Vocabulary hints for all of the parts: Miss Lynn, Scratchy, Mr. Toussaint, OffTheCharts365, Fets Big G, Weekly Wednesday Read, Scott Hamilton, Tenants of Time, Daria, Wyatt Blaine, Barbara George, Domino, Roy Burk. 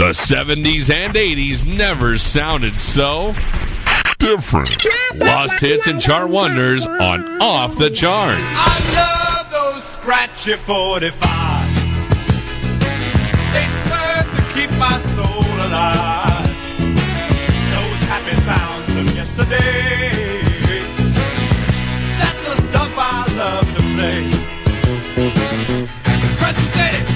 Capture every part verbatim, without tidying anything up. The seventies and eighties never sounded so different. Lost hits and chart wonders on Off the Charts. I love those scratchy forty-fives. They serve to keep my soul alive. Those happy sounds of yesterday. That's the stuff I love to play. Preston said it.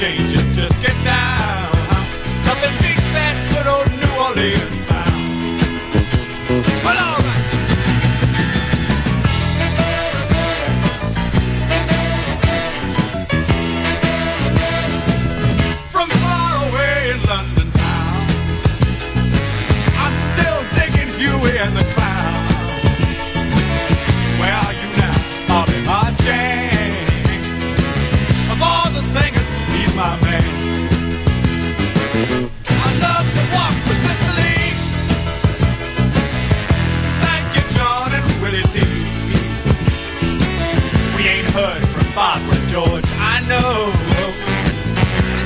Changes, just get down. Nothing beats that good old New Orleans sound. Well, all right. From far away in London town, I'm still digging Huey and the Clown. Where are you now? I'll be my jam. Of all the singers, my man, I love to walk with Mister Lee. Thank you, John and Willie T. We ain't heard from Barbara George, I know.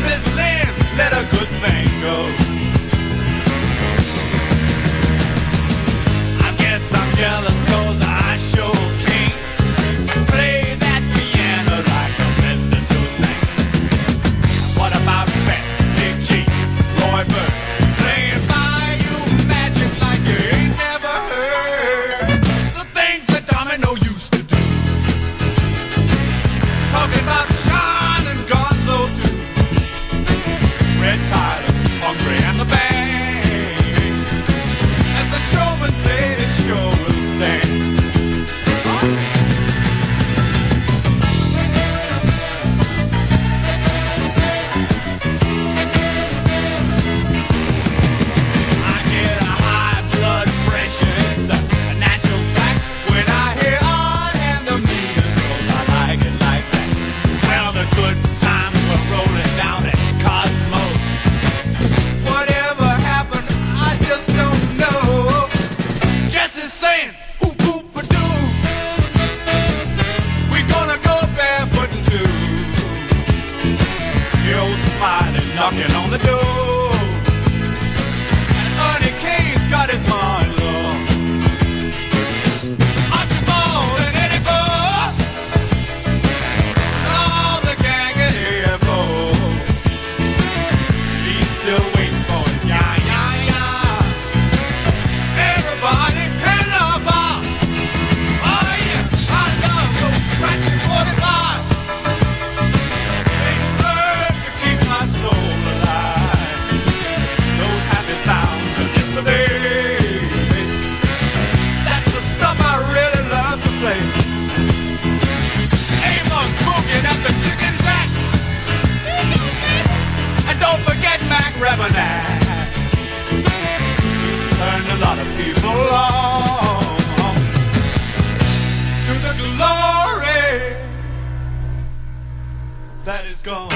Miss Lynn let a good thing go. I guess I'm jealous 'cause I sure can't play that piano like a Mister Toussaint. What about Fets Big G, Roy Burk, playing by you magic like you ain't never heard? The things that Domino used to do, talking about Sean and Gonzo too. Red Tyler, Hungry and the Band, as the showman said, it sure will stand. Knocking on the door, and Ernie K's got his ma in law. Archibald and Eddie Boy, all the gang in here for. He's still waiting for his yah yah yah. Everybody in the bar, oh yeah, I love those scratchy forty-fives. He's turned a lot of people on to the glory that is gone.